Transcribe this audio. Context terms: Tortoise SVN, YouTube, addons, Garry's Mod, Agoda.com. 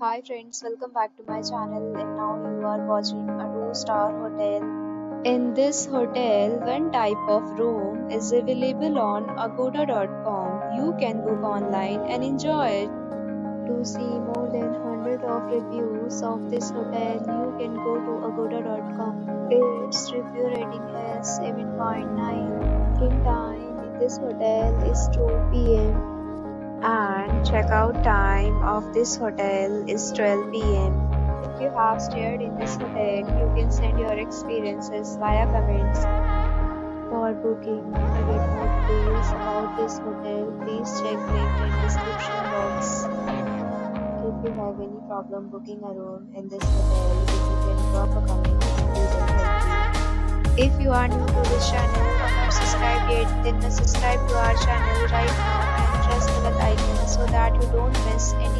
Hi friends, welcome back to my channel, and now you are watching a 2-star hotel. In this hotel, one type of room is available on Agoda.com. You can book online and enjoy it. To see more than 100 of reviews of this hotel, you can go to Agoda.com. Its review rating has 7.9. Check-in time in this hotel is 2 PM. And check-out time of this hotel is 12 PM. If you have stayed in this hotel, you can send your experiences via comments. For booking and get more details about this hotel, please check link in description box. If you have any problem booking a room in this hotel, you can drop a comment. If you are new to this channel or not subscribed yet, then subscribe to our channel right now. Press the bell icon so that you don't miss any